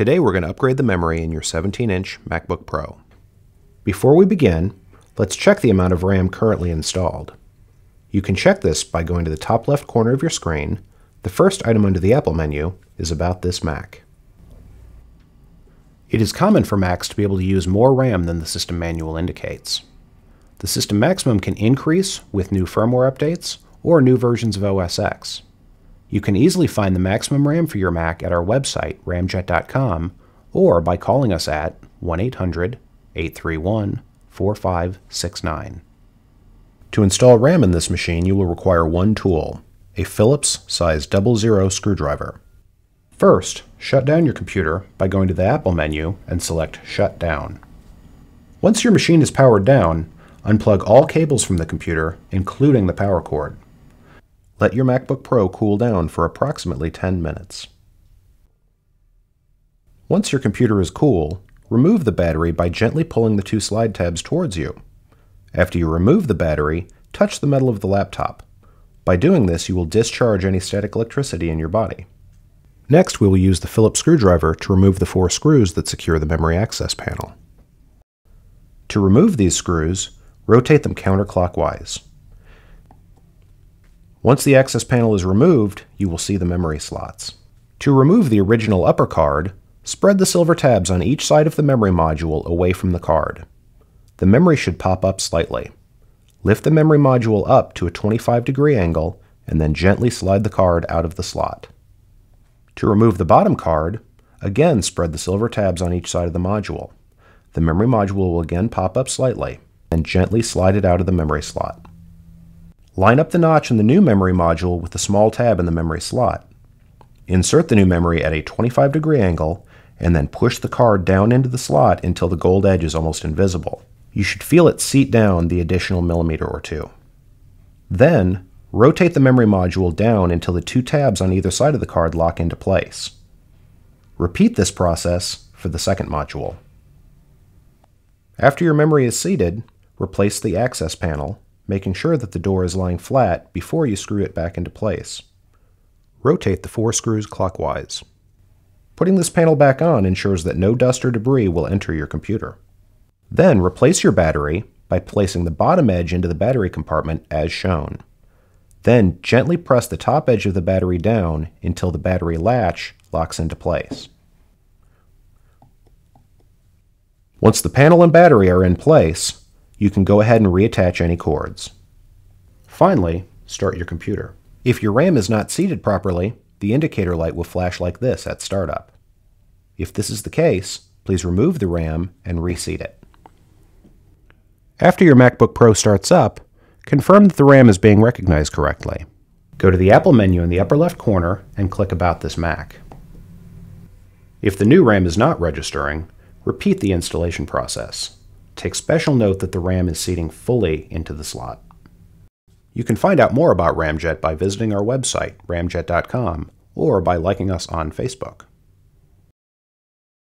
Today we're going to upgrade the memory in your 17-inch MacBook Pro. Before we begin, let's check the amount of RAM currently installed. You can check this by going to the top left corner of your screen. The first item under the Apple menu is About This Mac. It is common for Macs to be able to use more RAM than the system manual indicates. The system maximum can increase with new firmware updates or new versions of OS X. You can easily find the maximum RAM for your Mac at our website, ramjet.com, or by calling us at 1-800-831-4569. To install RAM in this machine, you will require one tool, a Phillips size 00 screwdriver. First, shut down your computer by going to the Apple menu and select Shut Down. Once your machine is powered down, unplug all cables from the computer, including the power cord. Let your MacBook Pro cool down for approximately 10 minutes. Once your computer is cool, remove the battery by gently pulling the two slide tabs towards you. After you remove the battery, touch the metal of the laptop. By doing this, you will discharge any static electricity in your body. Next, we will use the Phillips screwdriver to remove the four screws that secure the memory access panel. To remove these screws, rotate them counterclockwise. Once the access panel is removed, you will see the memory slots. To remove the original upper card, spread the silver tabs on each side of the memory module away from the card. The memory should pop up slightly. Lift the memory module up to a 25-degree angle and then gently slide the card out of the slot. To remove the bottom card, again spread the silver tabs on each side of the module. The memory module will again pop up slightly and gently slide it out of the memory slot. Line up the notch in the new memory module with the small tab in the memory slot. Insert the new memory at a 25-degree angle and then push the card down into the slot until the gold edge is almost invisible. You should feel it seat down the additional millimeter or two. Then, rotate the memory module down until the two tabs on either side of the card lock into place. Repeat this process for the second module. After your memory is seated, replace the access panel, making sure that the door is lying flat before you screw it back into place. Rotate the four screws clockwise. Putting this panel back on ensures that no dust or debris will enter your computer. Then replace your battery by placing the bottom edge into the battery compartment as shown. Then gently press the top edge of the battery down until the battery latch locks into place. Once the panel and battery are in place, you can go ahead and reattach any cords. Finally, start your computer. If your RAM is not seated properly, the indicator light will flash like this at startup. If this is the case, please remove the RAM and reseat it. After your MacBook Pro starts up, confirm that the RAM is being recognized correctly. Go to the Apple menu in the upper left corner and click About This Mac. If the new RAM is not registering, repeat the installation process. Take special note that the RAM is seating fully into the slot. You can find out more about Ramjet by visiting our website, ramjet.com, or by liking us on Facebook.